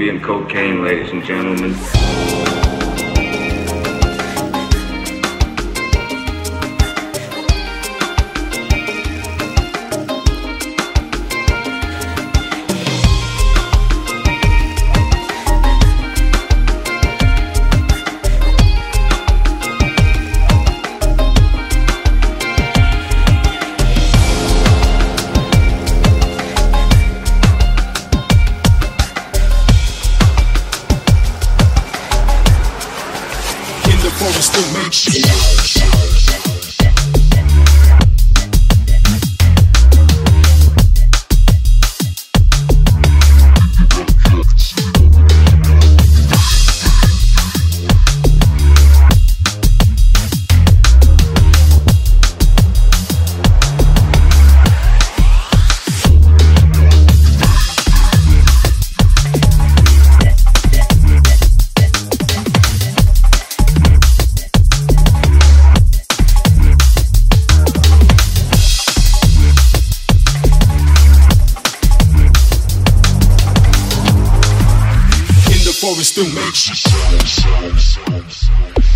be in cocaine, ladies and gentlemen. Forest to make shit. Forest to make shit.